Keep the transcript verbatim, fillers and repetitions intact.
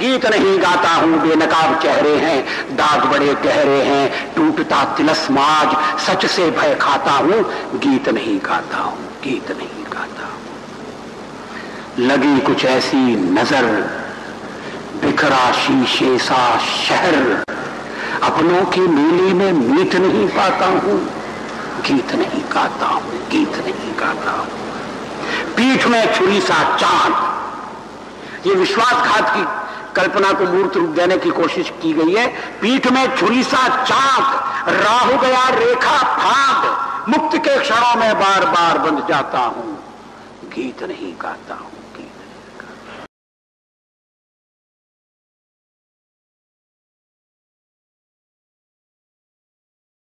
गीत नहीं गाता हूँ, बेनकाब चेहरे हैं, दाग बड़े गहरे हैं, टूटता तिलस्माज सच से भय खाता हूँ, गीत नहीं गाता हूँ, गीत नहीं गाता हूँ। लगी कुछ ऐसी नजर, बिखरा शीशे सा शहर, अपनों की मेली में मीत नहीं पाता हूँ, गीत नहीं गाता हूँ, गीत नहीं गाता हूँ। पीठ में छुरी सा चांद, ये विश्वासघात की कल्पना को मूर्त रूप देने की कोशिश की गई है। पीठ में छुरी सा चांद, राहु गया रेखा फांद, मुक्त के क्षणों में बार बार बंध जाता हूँ, गीत नहीं गाता हूँ।